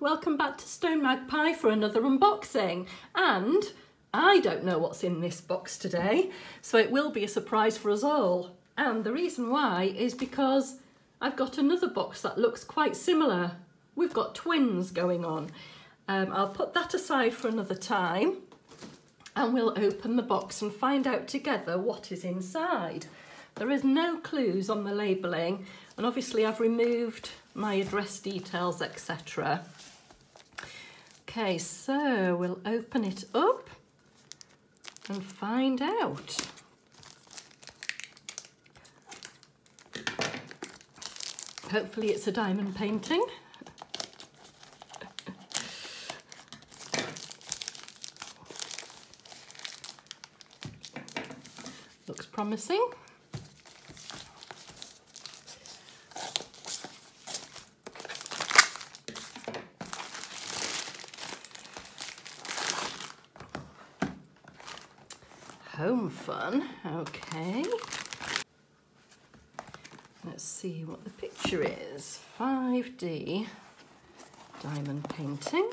Welcome back to Stone Magpie for another unboxing, and I don't know what's in this box today, so it will be a surprise for us all. And the reason why is because I've got another box that looks quite similar. We've got twins going on. I'll put that aside for another time and we'll open the box and find out together what is inside. There is no clues on the labelling, and obviously I've removed my address details, etc. Okay, so we'll open it up and find out. Hopefully it's a diamond painting. Looks promising. Home fun, okay. Let's see what the picture is. 5D diamond painting.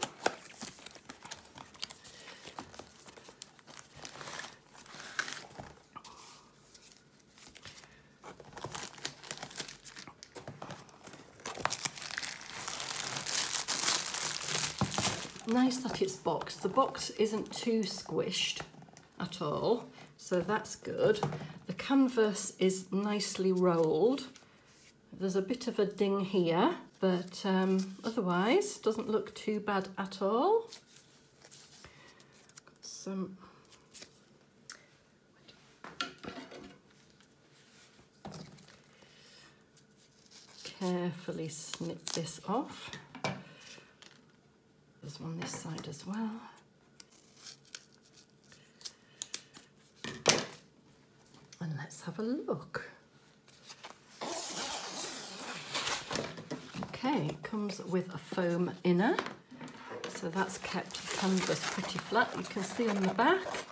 Nice that it's boxed. The box isn't too squished at all, so that's good. The canvas is nicely rolled. There's a bit of a ding here, but otherwise doesn't look too bad at all. Got some carefully snip this off. There's one this side as well. And let's have a look. Okay, it comes with a foam inner, so that's kept the canvas pretty flat. You can see on the back,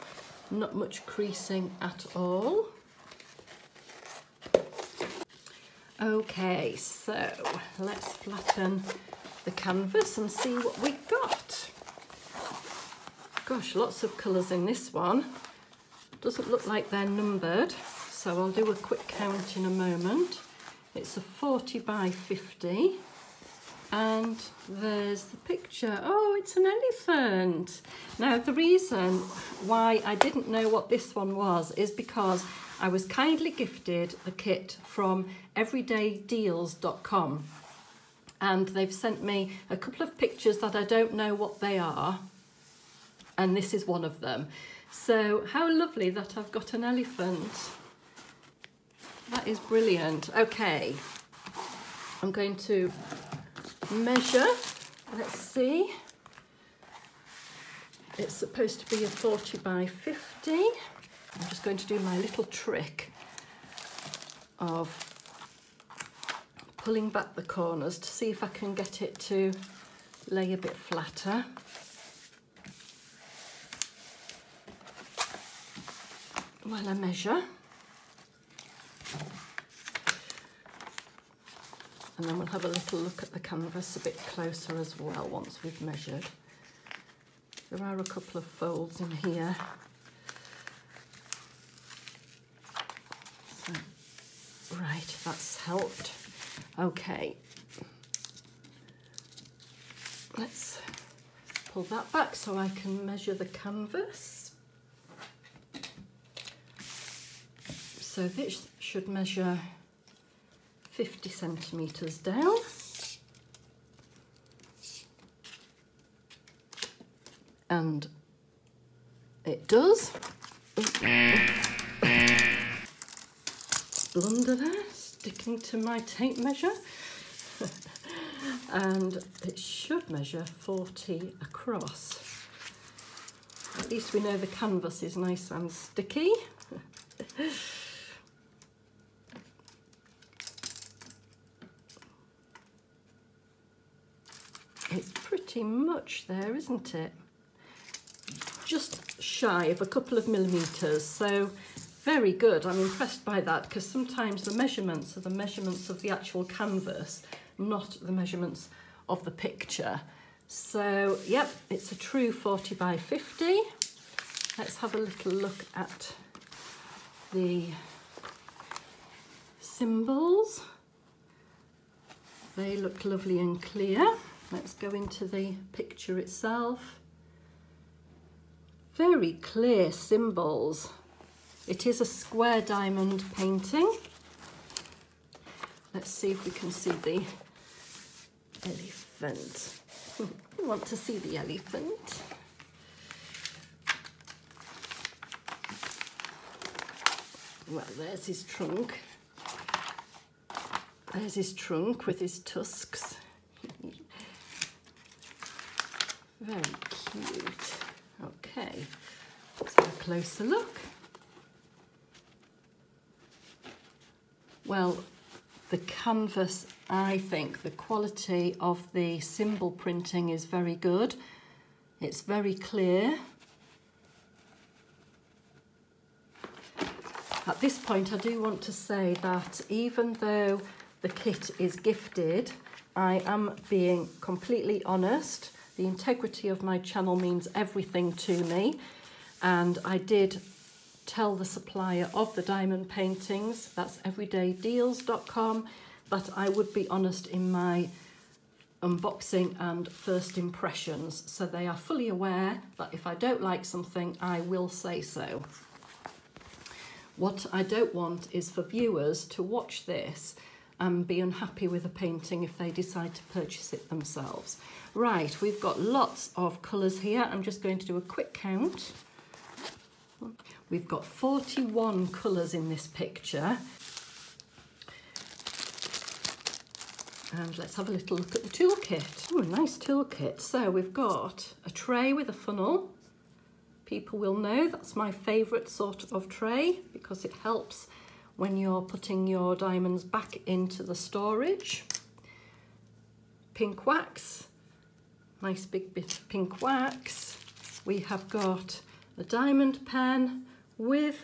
not much creasing at all. Okay, so let's flatten the canvas and see what we got. Gosh, lots of colours in this one. Doesn't look like they're numbered, so I'll do a quick count in a moment. It's a 40 by 50, and there's the picture. Oh, it's an elephant. Now, the reason why I didn't know what this one was is because I was kindly gifted the kit from everydaydeals.com, and they've sent me a couple of pictures that I don't know what they are, and this is one of them. So how lovely that I've got an elephant. That is brilliant. Okay, I'm going to measure. Let's see. It's supposed to be a 40 by 50. I'm just going to do my little trick of pulling back the corners to see if I can get it to lay a bit flatter. While I measure, and then we'll have a little look at the canvas a bit closer as well once we've measured. There are a couple of folds in here, so, right, that's helped. Okay, let's pull that back so I can measure the canvas. So this should measure 50 centimetres down. And it does. Blunder there, sticking to my tape measure. And it should measure 40 across. At least we know the canvas is nice and sticky. It's pretty much there, isn't it? Just shy of a couple of millimetres, so very good. I'm impressed by that, because sometimes the measurements are the measurements of the actual canvas, not the measurements of the picture. So, yep, it's a true 40 by 50. Let's have a little look at the symbols. They look lovely and clear. Let's go into the picture itself. Very clear symbols. It is a square diamond painting. Let's see if we can see the elephant. You want to see the elephant. Well, there's his trunk. There's his trunk with his tusks. Very cute. Okay, let's have a closer look. Well, the canvas, I think, the quality of the symbol printing is very good. It's very clear. At this point, I do want to say that even though the kit is gifted, I am being completely honest. The integrity of my channel means everything to me, and I did tell the supplier of the diamond paintings, that's everydaydeals.com, that I would be honest in my unboxing and first impressions, so they are fully aware that if I don't like something, I will say so. What I don't want is for viewers to watch this and be unhappy with a painting if they decide to purchase it themselves. Right, we've got lots of colours here. I'm just going to do a quick count. We've got 41 colours in this picture. And let's have a little look at the toolkit. Ooh, nice toolkit. So we've got a tray with a funnel. People will know that's my favourite sort of tray because it helps when you're putting your diamonds back into the storage. Pink wax, nice big bit of pink wax. We have got a diamond pen with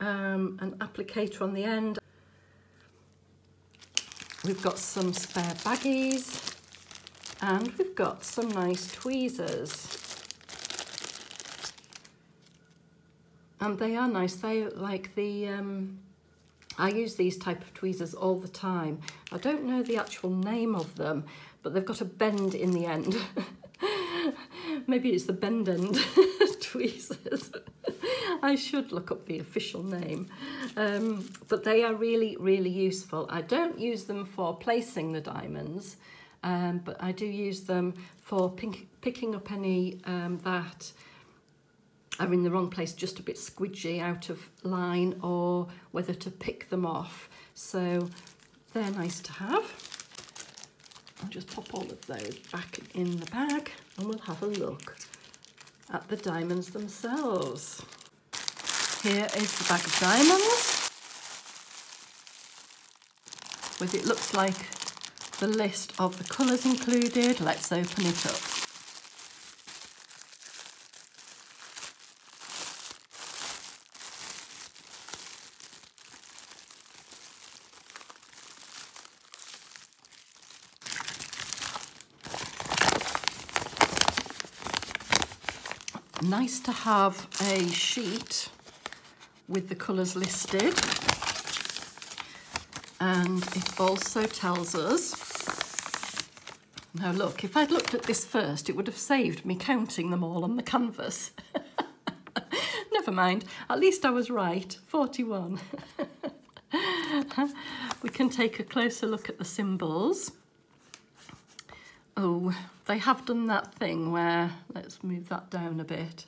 an applicator on the end. We've got some spare baggies and we've got some nice tweezers. And they are nice. They like the I use these type of tweezers all the time. I don't know the actual name of them, but they've got a bend in the end. Maybe it's the bend end tweezers. I should look up the official name. But they are really, really useful. I don't use them for placing the diamonds, but I do use them for picking up any that are in the wrong place, just a bit squidgy, out of line, or whether to pick them off. So they're nice to have. I'll just pop all of those back in the bag and we'll have a look at the diamonds themselves. Here is the bag of diamonds, with it looks like the list of the colours included. Let's open it up. Nice to have a sheet with the colours listed, and it also tells us, now look, if I'd looked at this first it would have saved me counting them all on the canvas. Never mind, at least I was right, 41. We can take a closer look at the symbols. Oh, they have done that thing where, let's move that down a bit.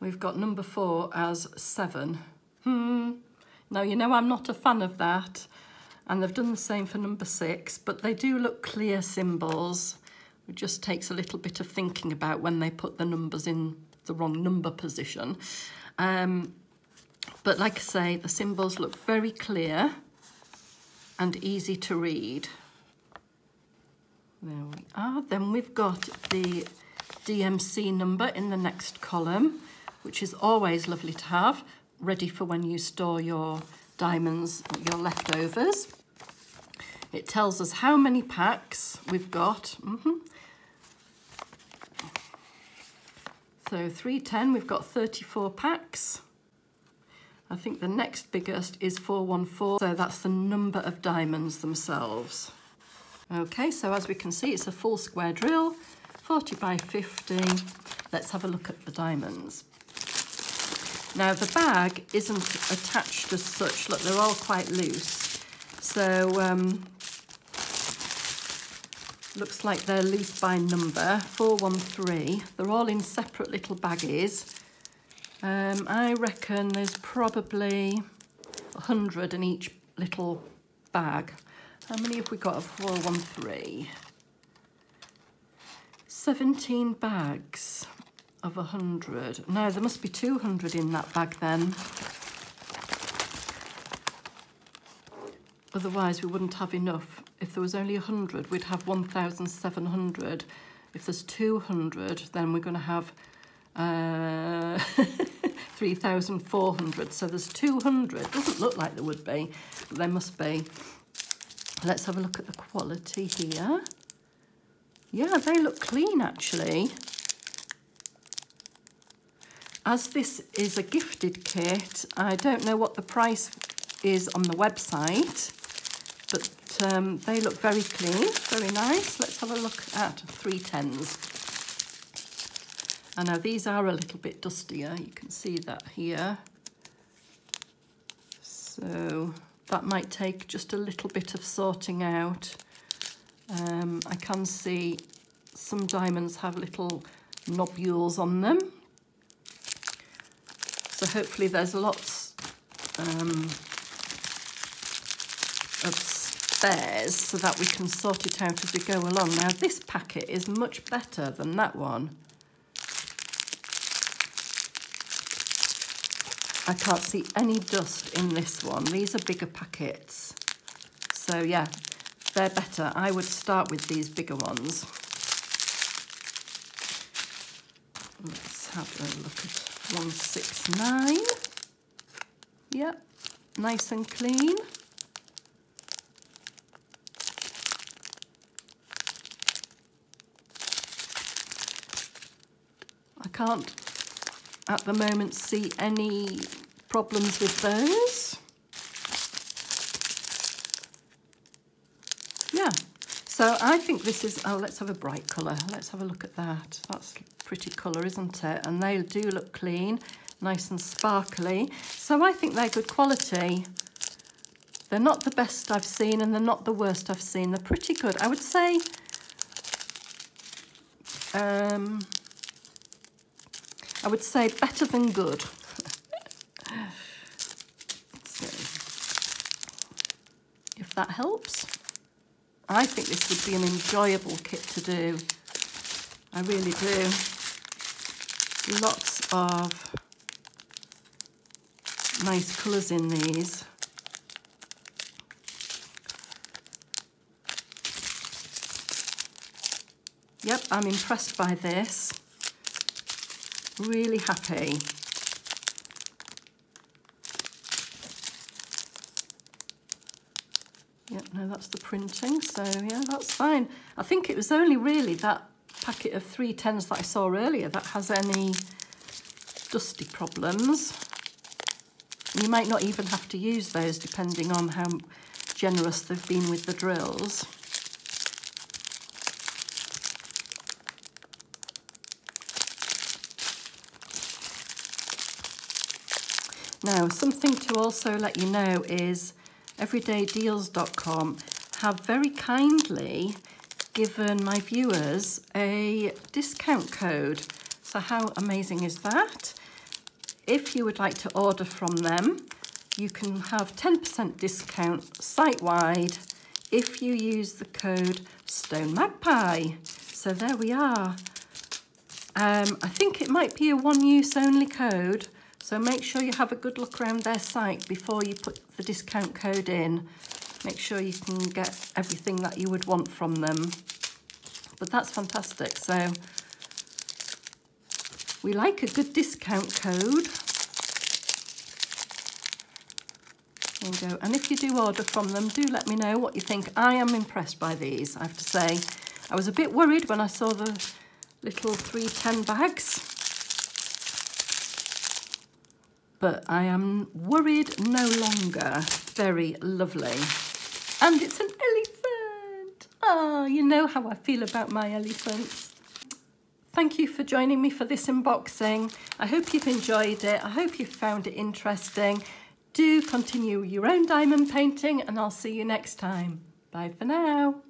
We've got number 4 as 7. Now, you know I'm not a fan of that. And they've done the same for number 6, but they do look clear symbols. It just takes a little bit of thinking about when they put the numbers in the wrong number position. But like I say, the symbols look very clear and easy to read. There we are. Then we've got the DMC number in the next column, which is always lovely to have, ready for when you store your diamonds, your leftovers. It tells us how many packs we've got. So 310, we've got 34 packs. I think the next biggest is 414, so that's the number of diamonds themselves. Okay, so as we can see, it's a full square drill, 40 by 50. Let's have a look at the diamonds. Now the bag isn't attached as such, look, they're all quite loose. So looks like they're loose by number, 413. They're all in separate little baggies. I reckon there's probably 100 in each little bag. How many have we got of 413? 17 bags of 100. No, there must be 200 in that bag then. Otherwise we wouldn't have enough. If there was only 100, we'd have 1,700. If there's 200, then we're going to have 3,400. So there's 200. Doesn't look like there would be, but there must be. Let's have a look at the quality here. Yeah, they look clean actually. As this is a gifted kit, I don't know what the price is on the website, but they look very clean, very nice. Let's have a look at 310s. And now these are a little bit dustier, you can see that here. So that might take just a little bit of sorting out. I can see some diamonds have little nobules on them. So hopefully there's lots of spares so that we can sort it out as we go along. Now this packet is much better than that one. I can't see any dust in this one. These are bigger packets. So yeah, they're better. I would start with these bigger ones. Let's have a look at 169. Yep, nice and clean. I can't at the moment see any problems with those. Yeah, so I think this is, oh, let's have a bright colour. Let's have a look at that. That's pretty colour, isn't it? And they do look clean, nice and sparkly. So I think they're good quality. They're not the best I've seen and they're not the worst I've seen. They're pretty good. I would say better than good. So, if that helps. I think this would be an enjoyable kit to do. I really do. Lots of nice colours in these. Yep, I'm impressed by this. Really happy. Yep, no, that's the printing, so yeah, that's fine. I think it was only really that packet of 310s that I saw earlier that has any dusty problems. You might not even have to use those depending on how generous they've been with the drills. Now, something to also let you know is everydaydeals.com have very kindly given my viewers a discount code. So how amazing is that? If you would like to order from them, you can have 10% discount site-wide if you use the code Stone Magpie. So there we are. I think it might be a one-use only code. So make sure you have a good look around their site before you put the discount code in. Make sure you can get everything that you would want from them. But that's fantastic. So we like a good discount code. There we go. And if you do order from them, do let me know what you think. I am impressed by these, I have to say. I was a bit worried when I saw the little 310 bags. but I am worried no longer. Very lovely. And it's an elephant. Oh, you know how I feel about my elephants. Thank you for joining me for this unboxing. I hope you've enjoyed it. I hope you found it interesting. Do continue your own diamond painting and I'll see you next time. Bye for now.